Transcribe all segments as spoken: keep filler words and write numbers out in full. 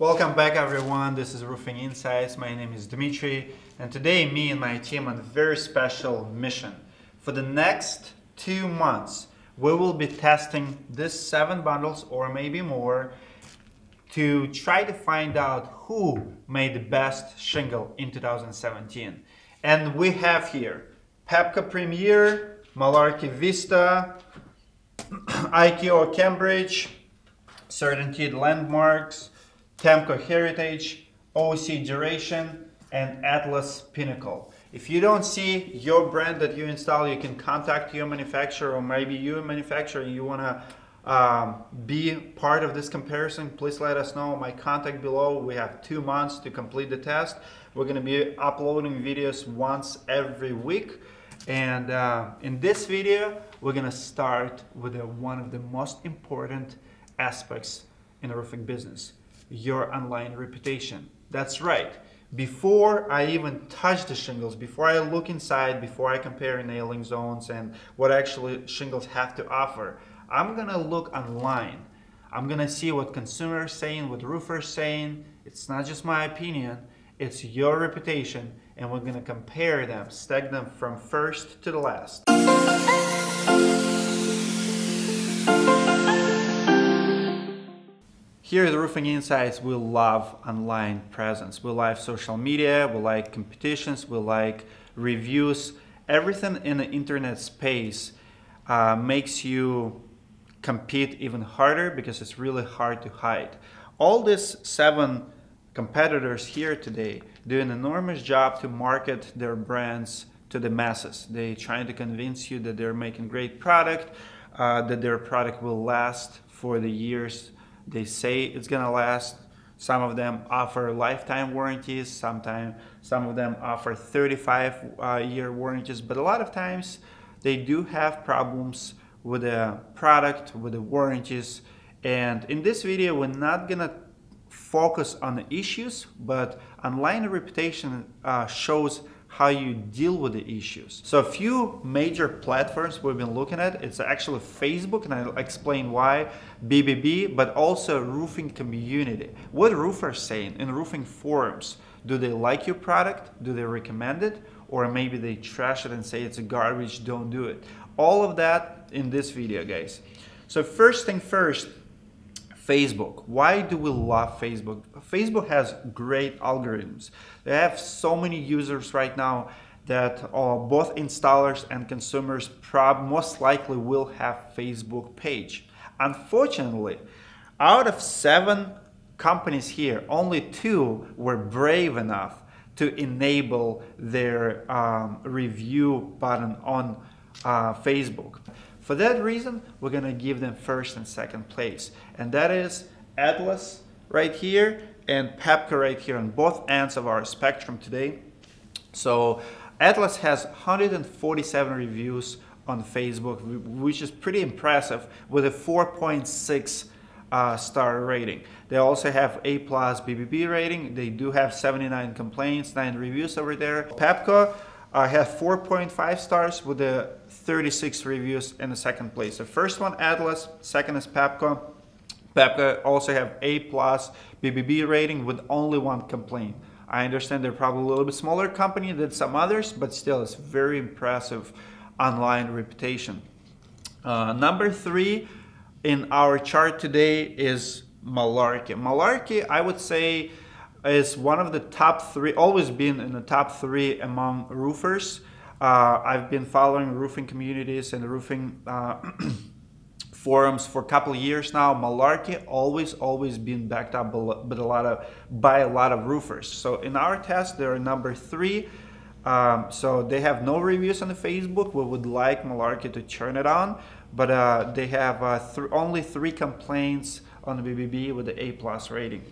Welcome back, everyone. This is Roofing Insights. My name is Dmitry, and today me and my team on a very special mission. For the next two months, we will be testing these seven bundles or maybe more to try to find out who made the best shingle in two thousand seventeen. And we have here Pabco Premier, Malarkey Vista, I K O Cambridge, CertainTeed Landmarks, Tamko Heritage, O C Duration, and Atlas Pinnacle. If you don't see your brand that you install, you can contact your manufacturer, or maybe you manufacturer and you wanna um, be part of this comparison, please let us know. My contact below. We have two months to complete the test. We're gonna be uploading videos once every week. And uh, in this video, we're gonna start with a, one of the most important aspects in the roofing business: your online reputation. That's right. Before I even touch the shingles, before I look inside, before I compare nailing zones and what actually shingles have to offer, I'm gonna look online. I'm gonna see what consumers saying, what roofers saying. It's not just my opinion, it's your reputation, and we're gonna compare them, stack them from first to the last. Here at Roofing Insights, we love online presence. We like social media, we like competitions, we like reviews. Everything in the internet space uh, makes you compete even harder because it's really hard to hide. All these seven competitors here today do an enormous job to market their brands to the masses. They're trying to convince you that they're making great product, uh, that their product will last for the years they say it's gonna last. Some of them offer lifetime warranties, sometimes some of them offer thirty-five year warranties, but a lot of times they do have problems with the product, with the warranties. And in this video, we're not gonna focus on the issues, but online reputation uh, shows how you deal with the issues. So a few major platforms we've been looking at, it's actually Facebook, and I'll explain why, B B B, but also roofing community. What roofers saying in roofing forums? Do they like your product? Do they recommend it? Or maybe they trash it and say it's a garbage, don't do it. All of that in this video, guys. So first thing first, Facebook. Why do we love Facebook? Facebook has great algorithms. They have so many users right now that uh, both installers and consumers prob most likely will have Facebook page. Unfortunately, out of seven companies here, only two were brave enough to enable their um, review button on uh, Facebook. For that reason, we're gonna give them first and second place. And that is Atlas right here and Pabco right here on both ends of our spectrum today. So Atlas has one hundred forty-seven reviews on Facebook, which is pretty impressive, with a four point six uh, star rating. They also have A plus B B B rating. They do have seventy-nine complaints, nine reviews over there. Pabco I uh, have four point five stars with the thirty-six reviews in the second place. The first one Atlas, second is Pabco. Pabco also have A plus B B B rating with only one complaint. I understand they're probably a little bit smaller company than some others, but still it's very impressive online reputation. Uh, number three in our chart today is Malarkey. Malarkey, I would say, is one of the top three, always been in the top three among roofers. Uh, I've been following roofing communities and roofing uh, forums for a couple of years now. Malarkey always, always been backed up but a lot of, by a lot of roofers. So in our test, they're number three. Um, so they have no reviews on the Facebook. We would like Malarkey to turn it on, but uh, they have uh, th only three complaints on the B B B with the A plus rating.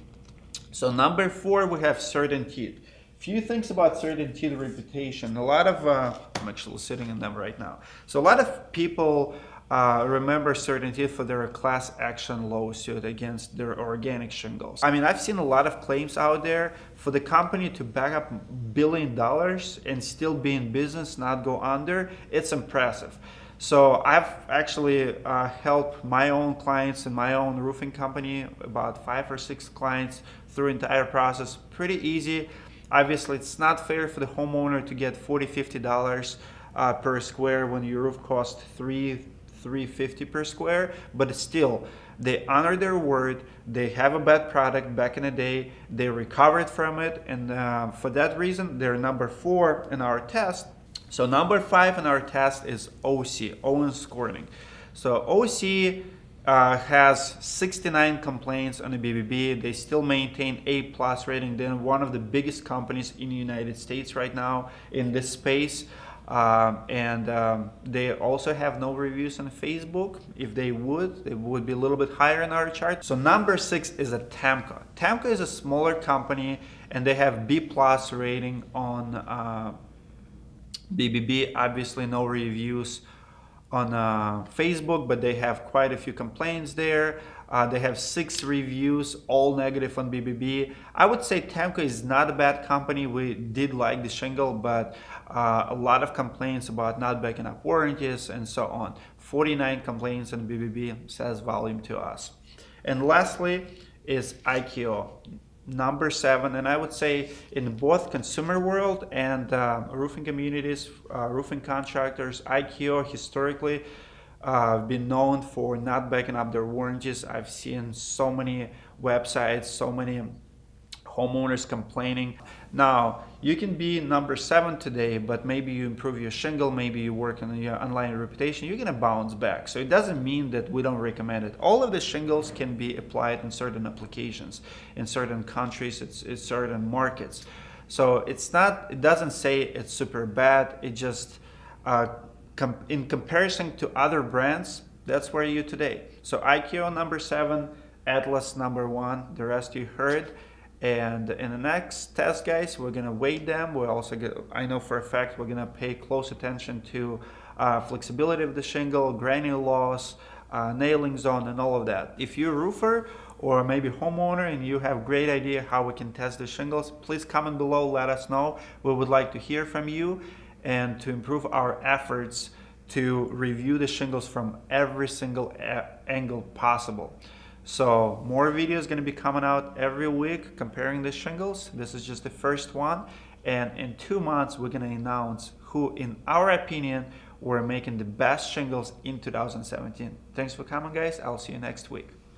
So number four, we have CertainTeed. Few things about CertainTeed reputation. A lot of, uh, I'm actually sitting in them right now. So a lot of people uh, remember CertainTeed for their class action lawsuit against their organic shingles. I mean, I've seen a lot of claims out there for the company to back up billion dollars and still be in business, not go under. It's impressive. So I've actually uh, helped my own clients and my own roofing company, about five or six clients, through entire process. Pretty easy. Obviously, it's not fair for the homeowner to get forty dollars, fifty dollars uh, per square when your roof costs three dollars, three fifty per square, but still, they honor their word. They have a bad product back in the day. They recovered from it, and uh, for that reason, they're number four in our test. So number five in our test is O C, Owens Corning. So O C uh, has sixty-nine complaints on the B B B. They still maintain A plus rating. They're one of the biggest companies in the United States right now in this space. Um, and um, they also have no reviews on Facebook. If they would, it would be a little bit higher in our chart. So number six is a Tamko. Tamko is a smaller company, and they have B plus rating on uh, B B B. Obviously no reviews on uh, Facebook, but they have quite a few complaints there. Uh, they have six reviews, all negative on B B B. I would say Tamko is not a bad company. We did like the shingle, but uh, a lot of complaints about not backing up warranties and so on. forty-nine complaints on B B B says volume to us. And lastly is I K O, number seven. And I would say in both consumer world and uh, roofing communities, uh, roofing contractors, I K O historically Uh, been known for not backing up their warranties. I've seen so many websites, so many homeowners complaining. Now, you can be number seven today, but maybe you improve your shingle, maybe you work on your online reputation, you're gonna bounce back. So it doesn't mean that we don't recommend it. All of the shingles can be applied in certain applications, in certain countries, it's, it's certain markets. So it's not, it doesn't say it's super bad, it just uh, in comparison to other brands, that's where you today. So I K O number seven, Atlas number one, the rest you heard. And in the next test, guys, we're gonna weight them. We're also get, I know for a fact, we're gonna pay close attention to uh, flexibility of the shingle, granule loss, uh, nailing zone, and all of that. If you're a roofer or maybe homeowner and you have great idea how we can test the shingles, please comment below, let us know. We would like to hear from you and to improve our efforts to review the shingles from every single angle possible. So more videos gonna be coming out every week comparing the shingles. This is just the first one. And in two months, we're gonna announce who, in our opinion, were making the best shingles in two thousand seventeen. Thanks for coming, guys. I'll see you next week.